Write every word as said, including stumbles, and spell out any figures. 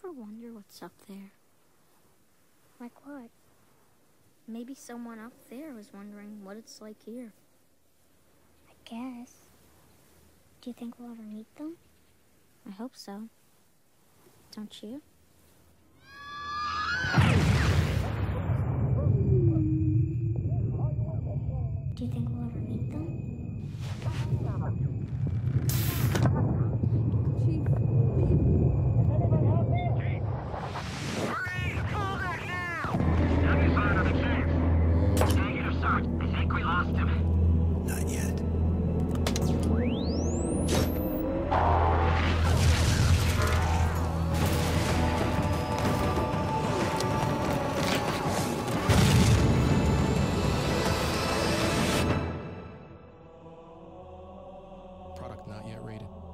ever wonder what's up there? Like what? Maybe someone up there was wondering what it's like here. I guess. Do you think we'll ever meet them? I hope so. Don't you? Do you think we'll ever meet them? Chief, please. Everyone help me! Chief! Hurry! Pull back now! Deputy Sergeant of the Chief. Negative, Sergeant. I think we lost him. Not yet. Product not yet rated.